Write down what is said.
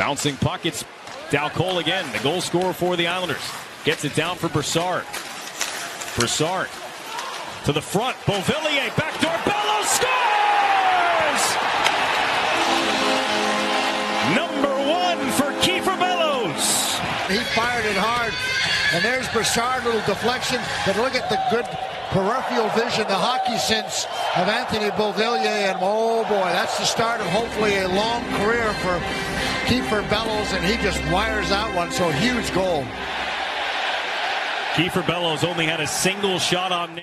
Bouncing puck, it's Dal Col again, the goal scorer for the Islanders. Gets it down for Brassard. Brassard to the front, Beauvillier, backdoor, Bellows scores! Number one for Kieffer Bellows. He fired it hard, and there's Brassard, little deflection, but look at the good peripheral vision, the hockey sense of Anthony Beauvillier, and oh boy, that's the start of hopefully a long career for Kieffer Bellows, and he just wires out one, so huge goal. Kieffer Bellows only had a single shot on net.